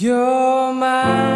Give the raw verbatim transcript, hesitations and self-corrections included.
You're my